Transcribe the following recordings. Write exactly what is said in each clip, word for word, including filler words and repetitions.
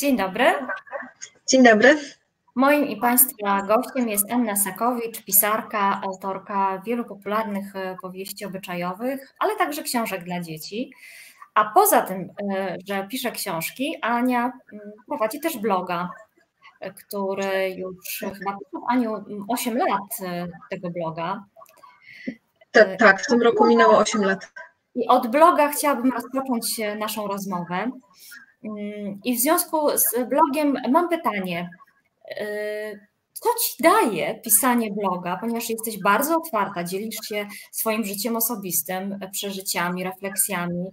Dzień dobry. Dzień dobry. Moim i Państwa gościem jest Anna Sakowicz, pisarka, autorka wielu popularnych powieści obyczajowych, ale także książek dla dzieci. A poza tym, że pisze książki, Ania prowadzi też bloga, który już chyba, Aniu, osiem lat tego bloga. Tak, tak, w tym roku minęło osiem lat. I od bloga chciałabym rozpocząć naszą rozmowę. I w związku z blogiem mam pytanie, co Ci daje pisanie bloga, ponieważ jesteś bardzo otwarta, dzielisz się swoim życiem osobistym, przeżyciami, refleksjami.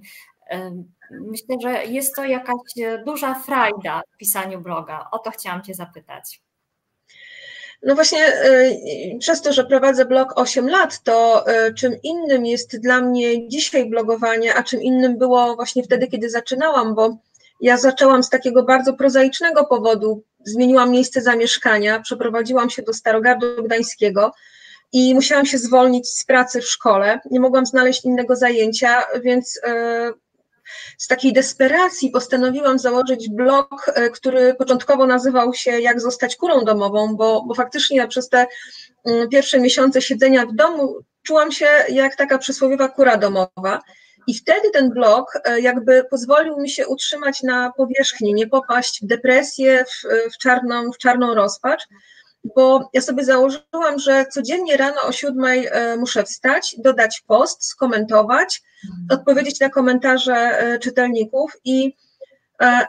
Myślę, że jest to jakaś duża frajda w pisaniu bloga. O to chciałam Cię zapytać. No właśnie przez to, że prowadzę blog osiem lat, to czym innym jest dla mnie dzisiaj blogowanie, a czym innym było właśnie wtedy, kiedy zaczynałam, bo ja zaczęłam z takiego bardzo prozaicznego powodu, zmieniłam miejsce zamieszkania, przeprowadziłam się do Starogardu Gdańskiego i musiałam się zwolnić z pracy w szkole, nie mogłam znaleźć innego zajęcia, więc z takiej desperacji postanowiłam założyć blog, który początkowo nazywał się Jak zostać kurą domową, bo, bo faktycznie ja przez te pierwsze miesiące siedzenia w domu czułam się jak taka przysłowiowa kura domowa. I wtedy ten blog jakby pozwolił mi się utrzymać na powierzchni, nie popaść w depresję, w, w, czarną, w czarną rozpacz, bo ja sobie założyłam, że codziennie rano o siódmej muszę wstać, dodać post, skomentować, odpowiedzieć na komentarze czytelników i,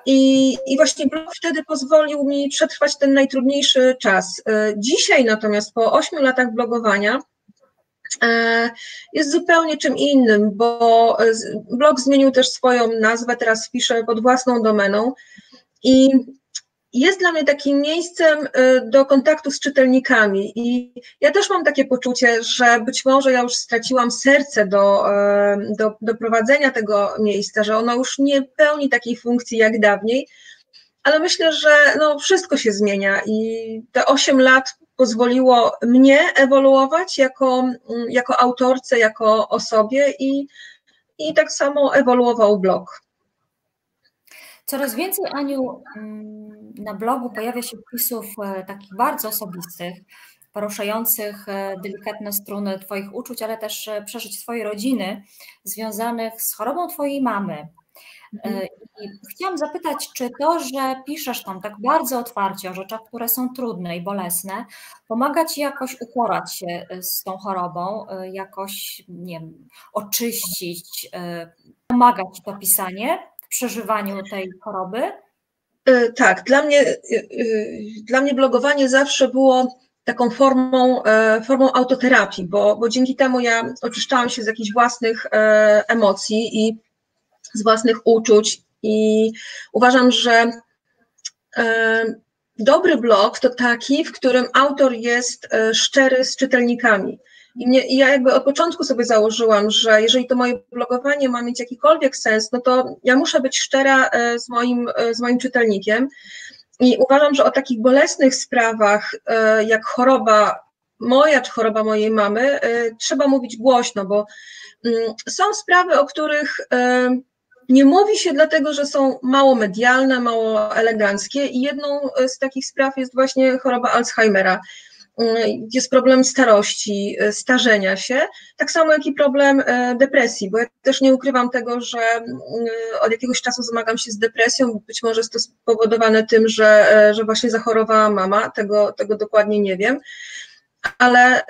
i, i właśnie blog wtedy pozwolił mi przetrwać ten najtrudniejszy czas. Dzisiaj natomiast po ośmiu latach blogowania jest zupełnie czym innym, bo blog zmienił też swoją nazwę, teraz piszę pod własną domeną i jest dla mnie takim miejscem do kontaktu z czytelnikami i ja też mam takie poczucie, że być może ja już straciłam serce do, do, do prowadzenia tego miejsca, że ono już nie pełni takiej funkcji jak dawniej, ale myślę, że no, wszystko się zmienia i te osiem lat pozwoliło mnie ewoluować jako, jako autorce, jako osobie i, i tak samo ewoluował blog. Coraz więcej, Aniu, na blogu pojawia się wpisów takich bardzo osobistych, poruszających delikatne struny Twoich uczuć, ale też przeżyć Twojej rodziny związanych z chorobą Twojej mamy. I chciałam zapytać, czy to, że piszesz tam tak bardzo otwarcie o rzeczach, które są trudne i bolesne, pomaga Ci jakoś uporać się z tą chorobą, jakoś, nie wiem, oczyścić, pomaga Ci to pisanie w przeżywaniu tej choroby? Tak, dla mnie, dla mnie blogowanie zawsze było taką formą, formą autoterapii, bo, bo dzięki temu ja oczyszczałam się z jakichś własnych emocji i z własnych uczuć i uważam, że y, dobry blog to taki, w którym autor jest y, szczery z czytelnikami. I, mnie, I ja jakby od początku sobie założyłam, że jeżeli to moje blogowanie ma mieć jakikolwiek sens, no to ja muszę być szczera y, z, moim, y, z moim czytelnikiem i uważam, że o takich bolesnych sprawach y, jak choroba moja czy choroba mojej mamy y, trzeba mówić głośno, bo y, są sprawy, o których y, nie mówi się dlatego, że są mało medialne, mało eleganckie i jedną z takich spraw jest właśnie choroba Alzheimera. Jest problem starości, starzenia się, tak samo jak i problem depresji, bo ja też nie ukrywam tego, że od jakiegoś czasu zmagam się z depresją, być może jest to spowodowane tym, że, że właśnie zachorowała mama, tego, tego dokładnie nie wiem. Ale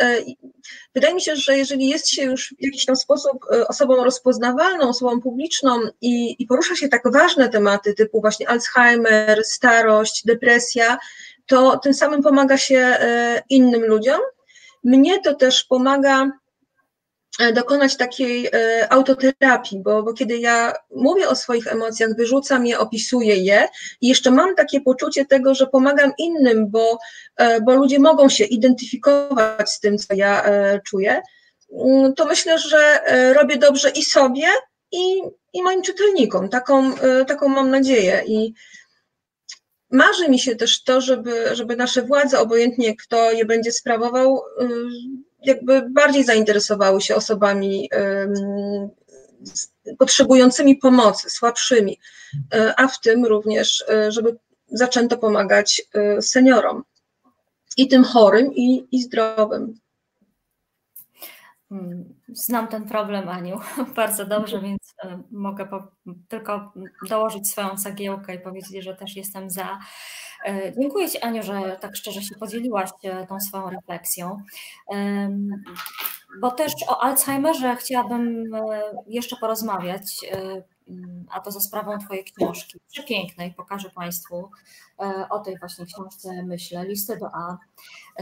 wydaje mi się, że jeżeli jest się już w jakiś tam sposób osobą rozpoznawalną, osobą publiczną i, i porusza się tak ważne tematy typu właśnie Alzheimer, starość, depresja, to tym samym pomaga się innym ludziom. Mnie to też pomaga dokonać takiej autoterapii, bo, bo kiedy ja mówię o swoich emocjach, wyrzucam je, opisuję je i jeszcze mam takie poczucie tego, że pomagam innym, bo, bo ludzie mogą się identyfikować z tym, co ja czuję, to myślę, że robię dobrze i sobie, i, i moim czytelnikom. Taką, taką mam nadzieję. I marzy mi się też to, żeby, żeby nasze władze, obojętnie kto je będzie sprawował, jakby bardziej zainteresowały się osobami y, potrzebującymi pomocy, słabszymi, y, a w tym również, y, żeby zaczęto pomagać seniorom, i tym chorym, i, i zdrowym. Znam ten problem, Aniu, bardzo dobrze, więc mogę po, tylko dołożyć swoją cegiełkę i powiedzieć, że też jestem za. Dziękuję Ci, Aniu, że tak szczerze się podzieliłaś tą swoją refleksją. Bo też o Alzheimerze chciałabym jeszcze porozmawiać, a to za sprawą Twojej książki, przepięknej, pokażę Państwu o tej właśnie książce, myślę, Listy do A,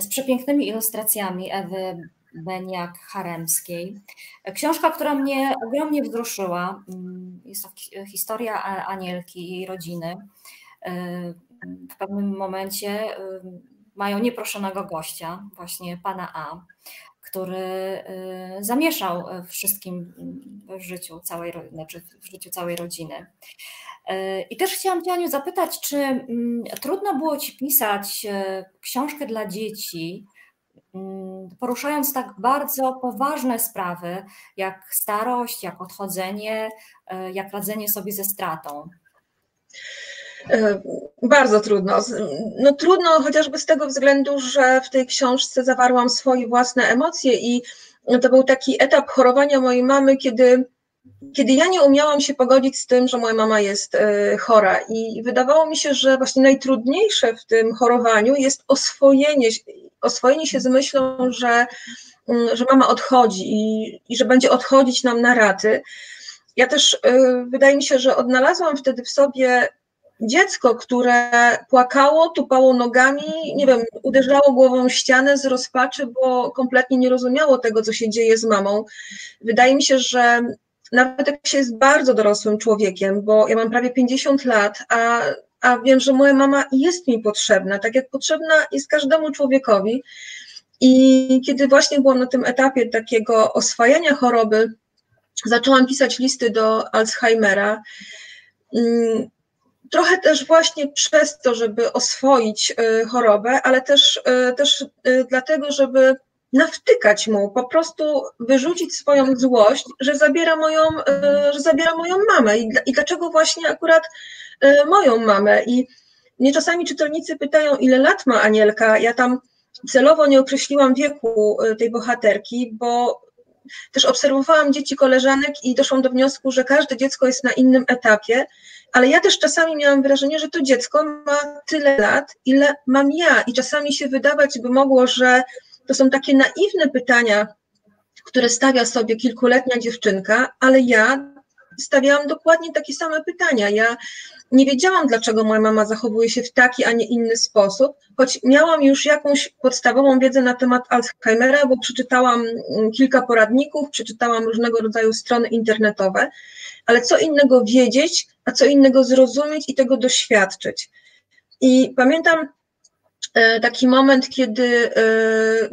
z przepięknymi ilustracjami Ewy Beniak-Haremskiej. Książka, która mnie ogromnie wzruszyła, jest to historia Anielki i jej rodziny. W pewnym momencie mają nieproszonego gościa, właśnie pana A, który zamieszał wszystkim w życiu całej, znaczy w życiu całej rodziny. I też chciałam Cię, Aniu, zapytać, czy trudno było Ci pisać książkę dla dzieci, poruszając tak bardzo poważne sprawy, jak starość, jak odchodzenie, jak radzenie sobie ze stratą? Bardzo trudno. No, trudno chociażby z tego względu, że w tej książce zawarłam swoje własne emocje i to był taki etap chorowania mojej mamy, kiedy, kiedy ja nie umiałam się pogodzić z tym, że moja mama jest chora, i wydawało mi się, że właśnie najtrudniejsze w tym chorowaniu jest oswojenie, oswojenie się z myślą, że, że mama odchodzi i, i że będzie odchodzić nam na raty. Ja też wydaje mi się, że odnalazłam wtedy w sobie dziecko, które płakało, tupało nogami, nie wiem, uderzało głową w ścianę z rozpaczy, bo kompletnie nie rozumiało tego, co się dzieje z mamą. Wydaje mi się, że nawet jak się jest bardzo dorosłym człowiekiem, bo ja mam prawie pięćdziesiąt lat, a, a wiem, że moja mama jest mi potrzebna, tak jak potrzebna jest każdemu człowiekowi. I kiedy właśnie byłam na tym etapie takiego oswajania choroby, zaczęłam pisać listy do Alzheimera. Trochę też właśnie przez to, żeby oswoić chorobę, ale też, też dlatego, żeby nawtykać mu, po prostu wyrzucić swoją złość, że zabiera moją, że zabiera moją mamę i dlaczego właśnie akurat moją mamę. I mnie czasami czytelnicy pytają, ile lat ma Anielka. Ja tam celowo nie określiłam wieku tej bohaterki, bo też obserwowałam dzieci koleżanek i doszłam do wniosku, że każde dziecko jest na innym etapie, ale ja też czasami miałam wrażenie, że to dziecko ma tyle lat, ile mam ja, i czasami się wydawać by mogło, że to są takie naiwne pytania, które stawia sobie kilkuletnia dziewczynka, ale ja stawiałam dokładnie takie same pytania. Ja nie wiedziałam, dlaczego moja mama zachowuje się w taki, a nie inny sposób, choć miałam już jakąś podstawową wiedzę na temat Alzheimera, bo przeczytałam kilka poradników, przeczytałam różnego rodzaju strony internetowe, ale co innego wiedzieć, a co innego zrozumieć i tego doświadczyć. I pamiętam taki moment, kiedy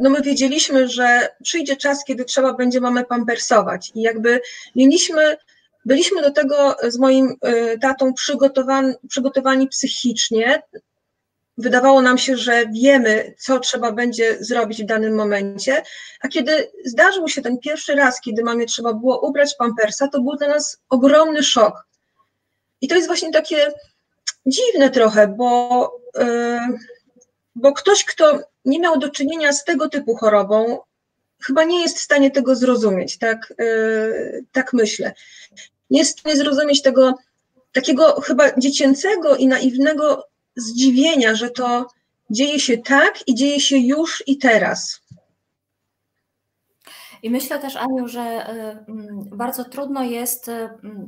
no my wiedzieliśmy, że przyjdzie czas, kiedy trzeba będzie mamę pampersować, i jakby mieliśmy... Byliśmy do tego z moim tatą przygotowani, przygotowani psychicznie. Wydawało nam się, że wiemy, co trzeba będzie zrobić w danym momencie, a kiedy zdarzył się ten pierwszy raz, kiedy mamie trzeba było ubrać pampersa, to był dla nas ogromny szok. I to jest właśnie takie dziwne trochę, bo, bo ktoś, kto nie miał do czynienia z tego typu chorobą, chyba nie jest w stanie tego zrozumieć, tak, tak myślę. Nie jest w stanie zrozumieć tego takiego chyba dziecięcego i naiwnego zdziwienia, że to dzieje się tak i dzieje się już i teraz. I myślę też, Aniu, że bardzo trudno jest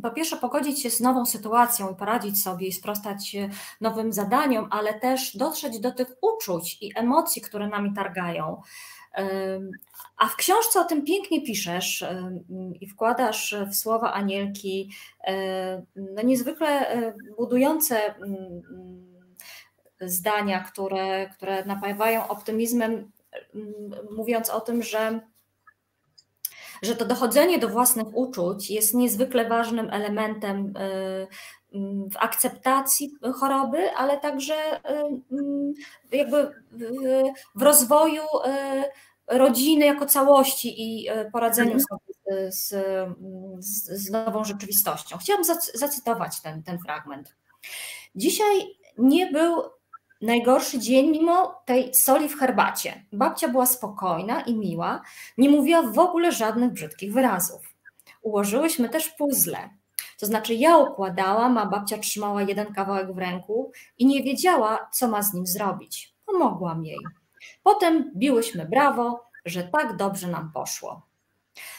po pierwsze pogodzić się z nową sytuacją i poradzić sobie i sprostać nowym zadaniom, ale też dotrzeć do tych uczuć i emocji, które nami targają. A w książce o tym pięknie piszesz i wkładasz w słowa Anielki no niezwykle budujące zdania, które, które napawają optymizmem, mówiąc o tym, że, że to dochodzenie do własnych uczuć jest niezwykle ważnym elementem w akceptacji choroby, ale także jakby w rozwoju rodziny jako całości i poradzeniu sobie z, z, z nową rzeczywistością. Chciałabym zacytować ten, ten fragment. Dzisiaj nie był najgorszy dzień mimo tej soli w herbacie. Babcia była spokojna i miła, nie mówiła w ogóle żadnych brzydkich wyrazów. Ułożyłyśmy też puzzle. To znaczy ja układałam, a babcia trzymała jeden kawałek w ręku i nie wiedziała, co ma z nim zrobić. Pomogłam jej. Potem biłyśmy brawo, że tak dobrze nam poszło.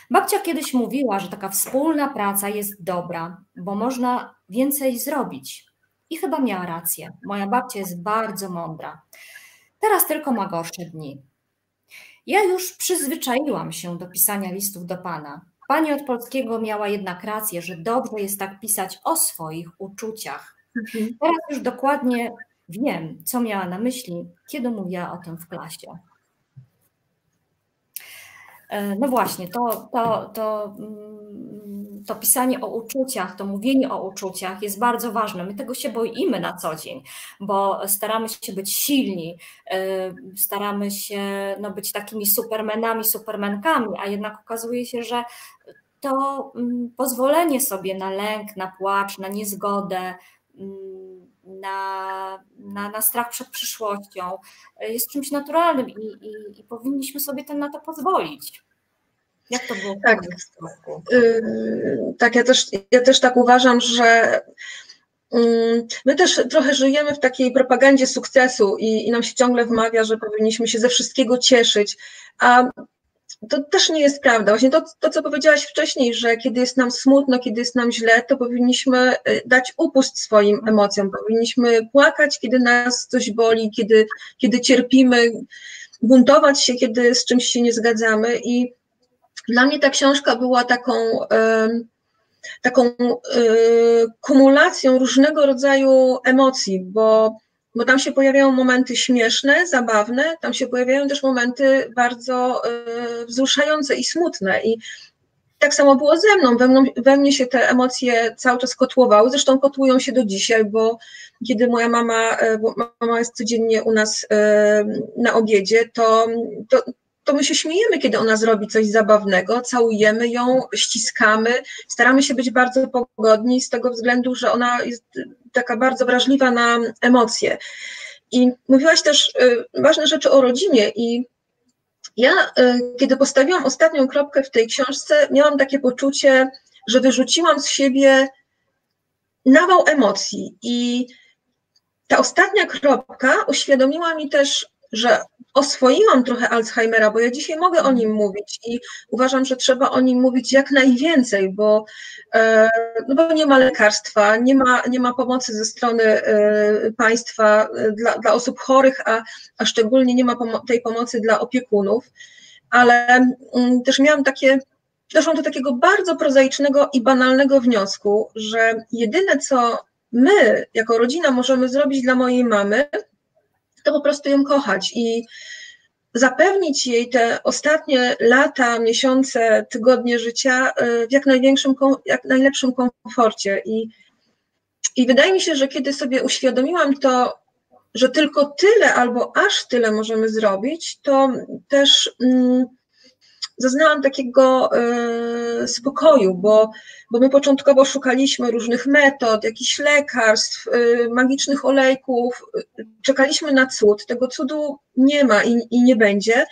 Babcia kiedyś mówiła, że taka wspólna praca jest dobra, bo można więcej zrobić. I chyba miała rację. Moja babcia jest bardzo mądra. Teraz tylko ma gorsze dni. Ja już przyzwyczaiłam się do pisania listów do pana. Pani od polskiego miała jednak rację, że dobrze jest tak pisać o swoich uczuciach. Mhm. Teraz już dokładnie wiem, co miała na myśli, kiedy mówiła o tym w klasie. No właśnie, to, to, to, to pisanie o uczuciach, to mówienie o uczuciach jest bardzo ważne. My tego się boimy na co dzień, bo staramy się być silni, staramy się no, być takimi supermenami, supermenkami, a jednak okazuje się, że to pozwolenie sobie na lęk, na płacz, na niezgodę, Na, na, na strach przed przyszłością jest czymś naturalnym i, i, i powinniśmy sobie ten na to pozwolić. Jak to było? Tak, yy, tak ja, też, ja też tak uważam, że yy, my też trochę żyjemy w takiej propagandzie sukcesu i, i nam się ciągle wmawia, że powinniśmy się ze wszystkiego cieszyć, a to też nie jest prawda. Właśnie to, to, co powiedziałaś wcześniej, że kiedy jest nam smutno, kiedy jest nam źle, to powinniśmy dać upust swoim emocjom. Powinniśmy płakać, kiedy nas coś boli, kiedy, kiedy cierpimy, buntować się, kiedy z czymś się nie zgadzamy. I dla mnie ta książka była taką, taką kumulacją różnego rodzaju emocji, bo bo tam się pojawiają momenty śmieszne, zabawne, tam się pojawiają też momenty bardzo y, wzruszające i smutne. I tak samo było ze mną. We, mną, we mnie się te emocje cały czas kotłowały, zresztą kotłują się do dzisiaj, bo kiedy moja mama, bo mama jest codziennie u nas y, na obiedzie, to, to, to my się śmiejemy, kiedy ona zrobi coś zabawnego, całujemy ją, ściskamy, staramy się być bardzo pogodni z tego względu, że ona jest taka bardzo wrażliwa na emocje. I mówiłaś też y, ważne rzeczy o rodzinie i ja, y, kiedy postawiłam ostatnią kropkę w tej książce, miałam takie poczucie, że wyrzuciłam z siebie nawał emocji i ta ostatnia kropka uświadomiła mi też, że oswoiłam trochę Alzheimera, bo ja dzisiaj mogę o nim mówić i uważam, że trzeba o nim mówić jak najwięcej, bo, no bo nie ma lekarstwa, nie ma, nie ma pomocy ze strony państwa dla, dla osób chorych, a, a szczególnie nie ma pomo- tej pomocy dla opiekunów, ale um, też miałam takie, doszłam do takiego bardzo prozaicznego i banalnego wniosku, że jedyne co my jako rodzina możemy zrobić dla mojej mamy, to po prostu ją kochać i zapewnić jej te ostatnie lata, miesiące, tygodnie życia w jak największym, jak najlepszym komforcie. I, i wydaje mi się, że kiedy sobie uświadomiłam to, że tylko tyle albo aż tyle możemy zrobić, to też mm, zaznałam takiego y, spokoju, bo, bo my początkowo szukaliśmy różnych metod, jakichś lekarstw, y, magicznych olejków, y, czekaliśmy na cud, tego cudu nie ma i, i nie będzie.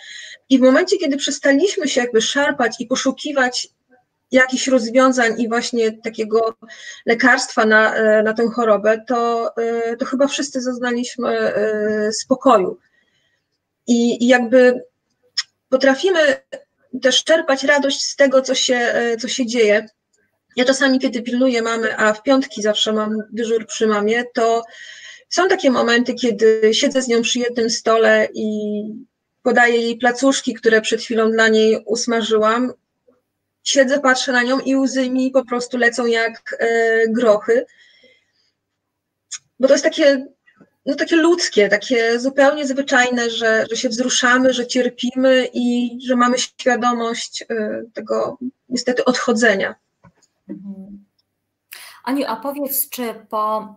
I w momencie, kiedy przestaliśmy się jakby szarpać i poszukiwać jakichś rozwiązań i właśnie takiego lekarstwa na, na tę chorobę, to, y, to chyba wszyscy zaznaliśmy y, spokoju. I, i jakby potrafimy też czerpać radość z tego, co się, co się dzieje. Ja czasami, kiedy pilnuję mamy, a w piątki zawsze mam dyżur przy mamie, to są takie momenty, kiedy siedzę z nią przy jednym stole i podaję jej placuszki, które przed chwilą dla niej usmażyłam. Siedzę, patrzę na nią i łzy mi po prostu lecą jak grochy. Bo to jest takie... no takie ludzkie, takie zupełnie zwyczajne, że, że się wzruszamy, że cierpimy i że mamy świadomość tego niestety odchodzenia. Aniu, a powiedz, czy po,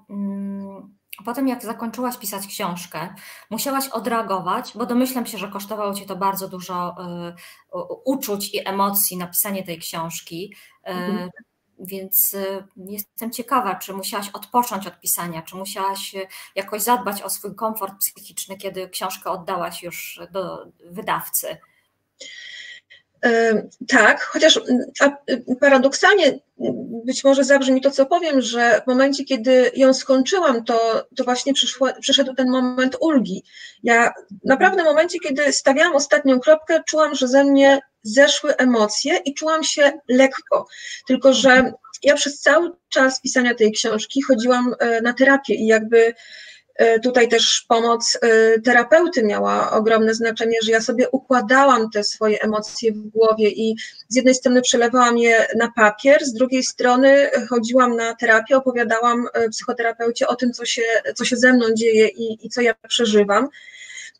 po tym jak zakończyłaś pisać książkę, musiałaś odreagować, bo domyślam się, że kosztowało Cię to bardzo dużo y, uczuć i emocji napisanie tej książki. Y, mhm. Więc jestem ciekawa, czy musiałaś odpocząć od pisania, czy musiałaś jakoś zadbać o swój komfort psychiczny, kiedy książkę oddałaś już do wydawcy. Tak, chociaż paradoksalnie być może zabrzmi to, co powiem, że w momencie, kiedy ją skończyłam, to, to właśnie przyszło, przyszedł ten moment ulgi. Ja naprawdę w momencie, kiedy stawiałam ostatnią kropkę, czułam, że ze mnie zeszły emocje i czułam się lekko, tylko że ja przez cały czas pisania tej książki chodziłam na terapię i jakby tutaj też pomoc terapeuty miała ogromne znaczenie, że ja sobie układałam te swoje emocje w głowie i z jednej strony przelewałam je na papier, z drugiej strony chodziłam na terapię, opowiadałam psychoterapeucie o tym, co się, co się ze mną dzieje i, i co ja przeżywam.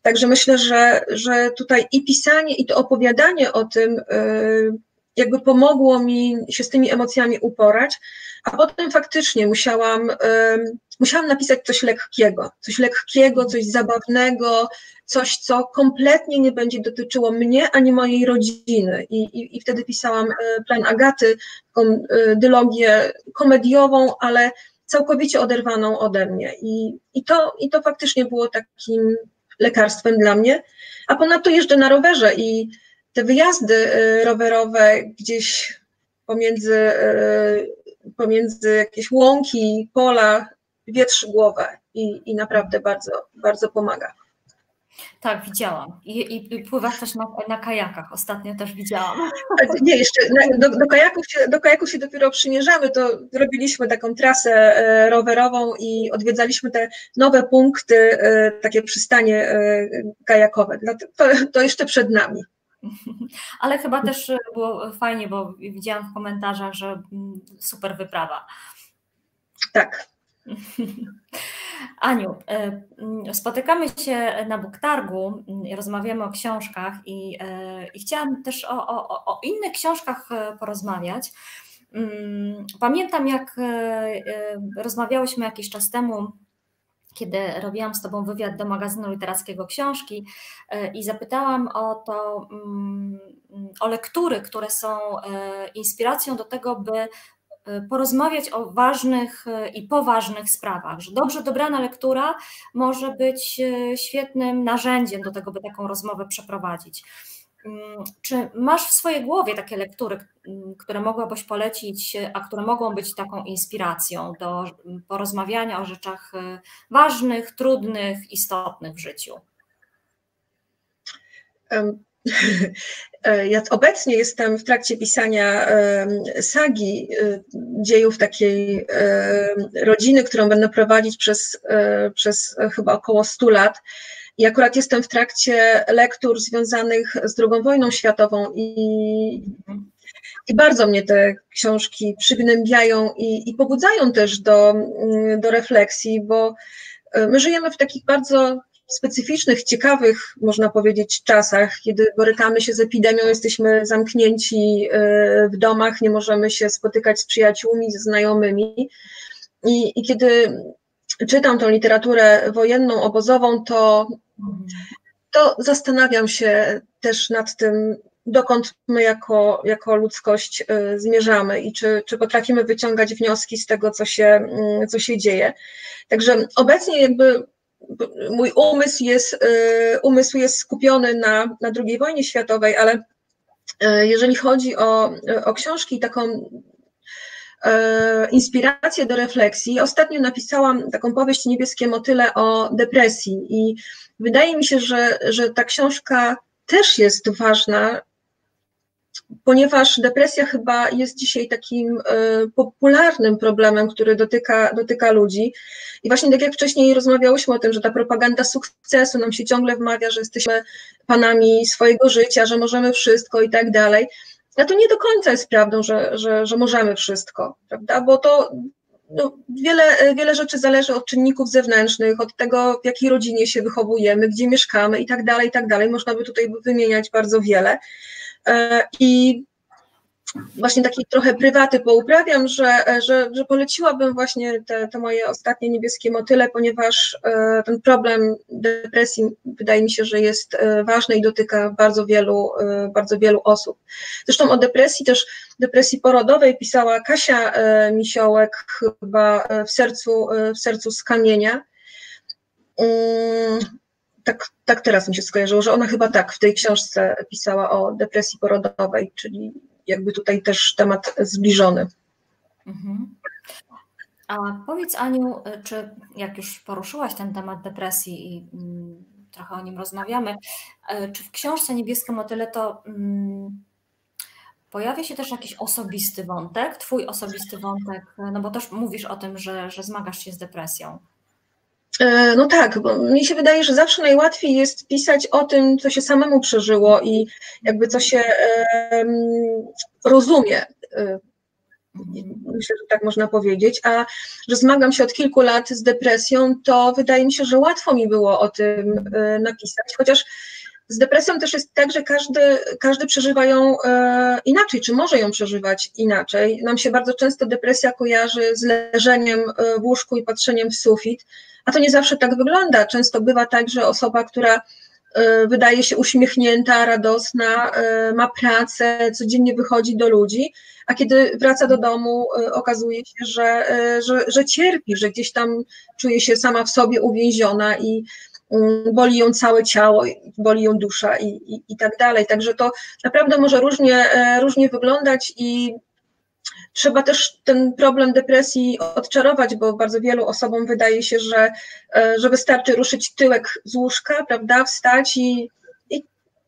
Także myślę, że, że tutaj i pisanie, i to opowiadanie o tym jakby pomogło mi się z tymi emocjami uporać, a potem faktycznie musiałam, musiałam napisać coś lekkiego, coś lekkiego, coś zabawnego, coś, co kompletnie nie będzie dotyczyło mnie ani mojej rodziny. I, i, i wtedy pisałam Plan Agaty, taką dylogię komediową, ale całkowicie oderwaną ode mnie. I, i, to, i to faktycznie było takim lekarstwem dla mnie, a ponadto jeżdżę na rowerze i te wyjazdy rowerowe gdzieś pomiędzy, pomiędzy jakieś łąki, pola, wietrzy głowę i, i naprawdę bardzo, bardzo pomaga. Tak, widziałam. I, i, i pływasz też na, na kajakach. Ostatnio też widziałam. Nie, jeszcze do, do, kajaków się, do kajaków się dopiero przymierzamy. To robiliśmy taką trasę rowerową i odwiedzaliśmy te nowe punkty, takie przystanie kajakowe. To, to jeszcze przed nami. Ale chyba też było fajnie, bo widziałam w komentarzach, że super wyprawa. Tak. Aniu, spotykamy się na BookTargu, rozmawiamy o książkach i, i chciałam też o, o, o innych książkach porozmawiać. Pamiętam, jak rozmawiałyśmy jakiś czas temu, kiedy robiłam z Tobą wywiad do magazynu literackiego Książki i zapytałam o to, o lektury, które są inspiracją do tego, by porozmawiać o ważnych i poważnych sprawach, że dobrze dobrana lektura może być świetnym narzędziem do tego, by taką rozmowę przeprowadzić. Czy masz w swojej głowie takie lektury, które mogłabyś polecić, a które mogą być taką inspiracją do porozmawiania o rzeczach ważnych, trudnych, istotnych w życiu? Um. Ja obecnie jestem w trakcie pisania sagi dziejów takiej rodziny, którą będę prowadzić przez, przez chyba około stu lat. I akurat jestem w trakcie lektur związanych z drugą wojną światową i, i bardzo mnie te książki przygnębiają i, i pobudzają też do, do refleksji, bo my żyjemy w takich bardzo specyficznych, ciekawych, można powiedzieć, czasach, kiedy borykamy się z epidemią, jesteśmy zamknięci w domach, nie możemy się spotykać z przyjaciółmi, ze znajomymi. I, i kiedy czytam tą literaturę wojenną, obozową, to, to zastanawiam się też nad tym, dokąd my jako, jako ludzkość zmierzamy i czy, czy potrafimy wyciągać wnioski z tego, co się, co się dzieje. Także obecnie jakby mój umysł jest, umysł jest skupiony na, na drugiej wojnie światowej, ale jeżeli chodzi o, o książki i taką e, inspirację do refleksji, ostatnio napisałam taką powieść Niebieskie motyle o depresji i wydaje mi się, że, że ta książka też jest ważna, ponieważ depresja chyba jest dzisiaj takim popularnym problemem, który dotyka, dotyka ludzi. I właśnie tak jak wcześniej rozmawiałyśmy o tym, że ta propaganda sukcesu nam się ciągle wmawia, że jesteśmy panami swojego życia, że możemy wszystko i tak dalej. A to nie do końca jest prawdą, że, że, że możemy wszystko, prawda? Bo to no, wiele, wiele rzeczy zależy od czynników zewnętrznych, od tego, w jakiej rodzinie się wychowujemy, gdzie mieszkamy i tak dalej, i tak dalej. Można by tutaj wymieniać bardzo wiele. I właśnie takiej trochę prywaty pouprawiam, że, że, że poleciłabym właśnie te, te moje ostatnie Niebieskie motyle, ponieważ ten problem depresji wydaje mi się, że jest ważny i dotyka bardzo wielu, bardzo wielu osób. Zresztą o depresji, też depresji porodowej pisała Kasia Misiołek chyba w sercu, w sercu z kamienia. Tak, tak teraz mi się skojarzyło, że ona chyba tak w tej książce pisała o depresji porodowej, czyli jakby tutaj też temat zbliżony. Mhm. A powiedz, Aniu, czy jak już poruszyłaś ten temat depresji i mm, trochę o nim rozmawiamy, czy w książce Niebieskie motyle to mm, pojawia się też jakiś osobisty wątek, twój osobisty wątek, no bo też mówisz o tym, że, że zmagasz się z depresją. No tak, bo mi się wydaje, że zawsze najłatwiej jest pisać o tym, co się samemu przeżyło i jakby co się rozumie, myślę, że tak można powiedzieć, a że zmagam się od kilku lat z depresją, to wydaje mi się, że łatwo mi było o tym napisać, chociaż z depresją też jest tak, że każdy, każdy przeżywa ją e, inaczej, czy może ją przeżywać inaczej. Nam się bardzo często depresja kojarzy z leżeniem w łóżku i patrzeniem w sufit, a to nie zawsze tak wygląda. Często bywa tak, że osoba, która e, wydaje się uśmiechnięta, radosna, e, ma pracę, codziennie wychodzi do ludzi, a kiedy wraca do domu, e, okazuje się, że, e, że, że cierpi, że gdzieś tam czuje się sama w sobie uwięziona i boli ją całe ciało, boli ją dusza i, i, i tak dalej. Także to naprawdę może różnie, różnie wyglądać i trzeba też ten problem depresji odczarować, bo bardzo wielu osobom wydaje się, że, że wystarczy ruszyć tyłek z łóżka, prawda, wstać i, i,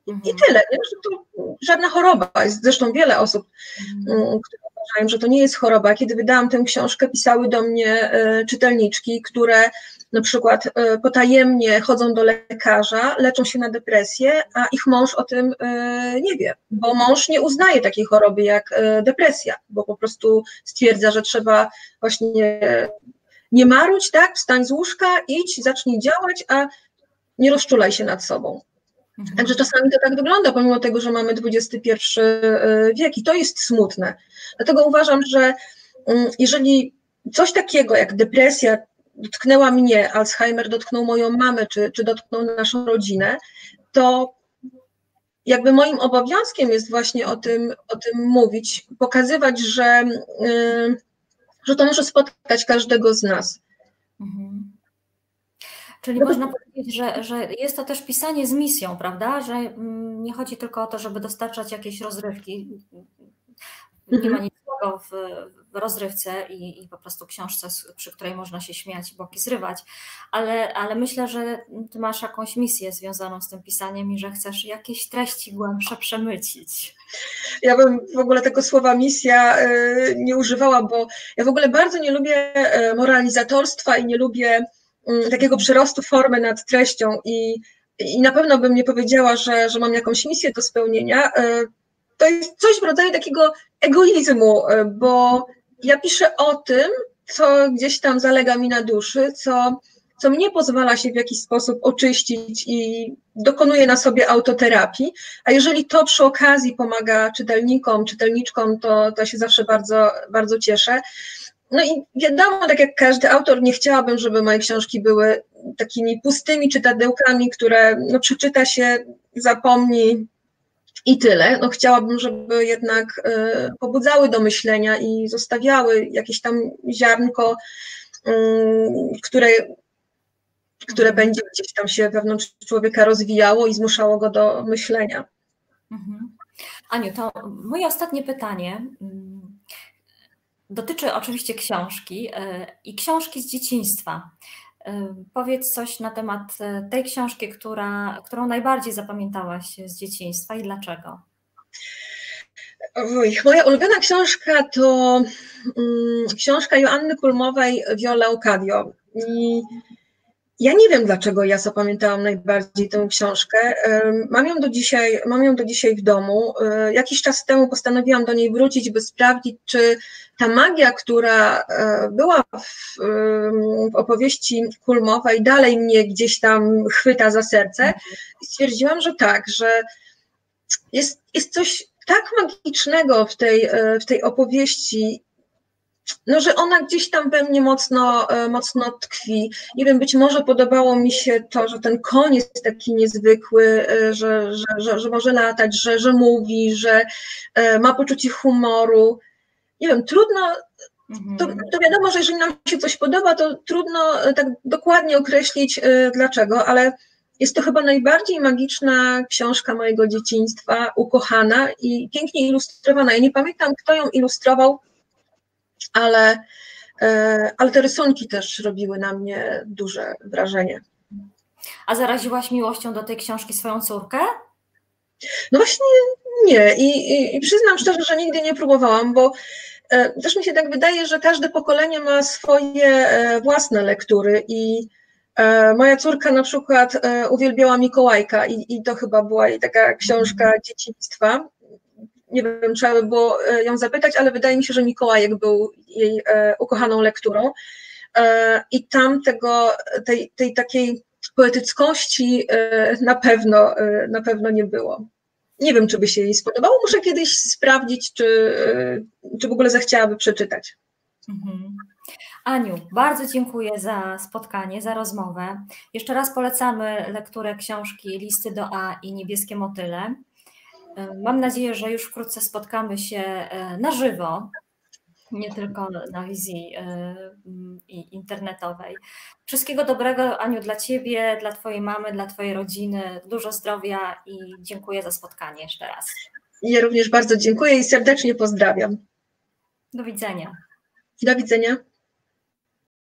i tyle. Nie? Że to żadna choroba. Jest zresztą wiele osób, mhm. które uważają, że to nie jest choroba. Kiedy wydałam tę książkę, pisały do mnie czytelniczki, które na przykład potajemnie chodzą do lekarza, leczą się na depresję, a ich mąż o tym nie wie, bo mąż nie uznaje takiej choroby jak depresja, bo po prostu stwierdza, że trzeba właśnie nie maruć, tak, wstań z łóżka, idź, zacznij działać, a nie rozczulaj się nad sobą. Mhm. Także czasami to tak wygląda, pomimo tego, że mamy dwudziesty pierwszy wiek i to jest smutne. Dlatego uważam, że jeżeli coś takiego jak depresja dotknęła mnie, Alzheimer dotknął moją mamę, czy, czy dotknął naszą rodzinę, to jakby moim obowiązkiem jest właśnie o tym, o tym mówić, pokazywać, że, yy, że to może spotkać każdego z nas. Mhm. Czyli no, można powiedzieć, że, że jest to też pisanie z misją, prawda? Że mm, nie chodzi tylko o to, żeby dostarczać jakieś rozrywki. Nie ma nic złego w, w rozrywce i, i po prostu książce, przy której można się śmiać i boki zrywać, ale, ale myślę, że ty masz jakąś misję związaną z tym pisaniem i że chcesz jakieś treści głębsze przemycić. Ja bym w ogóle tego słowa misja y, nie używała, bo ja w ogóle bardzo nie lubię moralizatorstwa i nie lubię y, takiego przerostu formy nad treścią i, i na pewno bym nie powiedziała, że, że mam jakąś misję do spełnienia. Y, To jest coś w rodzaju takiego egoizmu, bo ja piszę o tym, co gdzieś tam zalega mi na duszy, co, co mnie pozwala się w jakiś sposób oczyścić i dokonuję na sobie autoterapii, a jeżeli to przy okazji pomaga czytelnikom, czytelniczkom, to, to się zawsze bardzo, bardzo cieszę. No i wiadomo, tak jak każdy autor, nie chciałabym, żeby moje książki były takimi pustymi czytadełkami, które no, przeczyta się, zapomni, i tyle. No, chciałabym, żeby jednak y, pobudzały do myślenia i zostawiały jakieś tam ziarnko, y, które, które będzie gdzieś tam się wewnątrz człowieka rozwijało i zmuszało go do myślenia. Mhm. Aniu, to moje ostatnie pytanie dotyczy oczywiście książki y, i książki z dzieciństwa. Powiedz coś na temat tej książki, która, którą najbardziej zapamiętałaś z dzieciństwa i dlaczego? Uj, moja ulubiona książka to um, książka Joanny Kulmowej Wioletka Dio. I ja nie wiem, dlaczego ja zapamiętałam najbardziej tę książkę. Um, mam, ją do dzisiaj, mam ją do dzisiaj w domu. Um, jakiś czas temu postanowiłam do niej wrócić, by sprawdzić, czy ta magia, która była w, w opowieści Kulmowej, dalej mnie gdzieś tam chwyta za serce. I stwierdziłam, że tak, że jest jest coś tak magicznego w tej, w tej opowieści, no, że ona gdzieś tam we mnie mocno, mocno tkwi. Nie wiem, być może podobało mi się to, że ten koń jest taki niezwykły, że, że, że, że może latać, że, że mówi, że ma poczucie humoru. Nie wiem, trudno, to, to wiadomo, że jeżeli nam się coś podoba, to trudno tak dokładnie określić dlaczego, ale jest to chyba najbardziej magiczna książka mojego dzieciństwa, ukochana i pięknie ilustrowana. Ja nie pamiętam, kto ją ilustrował, ale, ale te rysunki też robiły na mnie duże wrażenie. A zaraziłaś miłością do tej książki swoją córkę? No właśnie nie i, i, i przyznam szczerze, że nigdy nie próbowałam, bo też mi się tak wydaje, że każde pokolenie ma swoje własne lektury i moja córka na przykład uwielbiała Mikołajka i, i to chyba była jej taka książka dzieciństwa. Nie wiem, trzeba by było ją zapytać, ale wydaje mi się, że Mikołajek był jej ukochaną lekturą i tam tego, tej, tej takiej poetyckości na pewno, na pewno nie było. Nie wiem, czy by się jej spodobało, muszę kiedyś sprawdzić, czy, czy w ogóle zechciałaby przeczytać. Mhm. Aniu, bardzo dziękuję za spotkanie, za rozmowę. Jeszcze raz polecamy lekturę książki Listy do A i Niebieskie motyle. Mam nadzieję, że już wkrótce spotkamy się na żywo, nie tylko na wizji internetowej. Wszystkiego dobrego, Aniu, dla Ciebie, dla Twojej mamy, dla Twojej rodziny. Dużo zdrowia i dziękuję za spotkanie jeszcze raz. Ja również bardzo dziękuję i serdecznie pozdrawiam. Do widzenia. Do widzenia.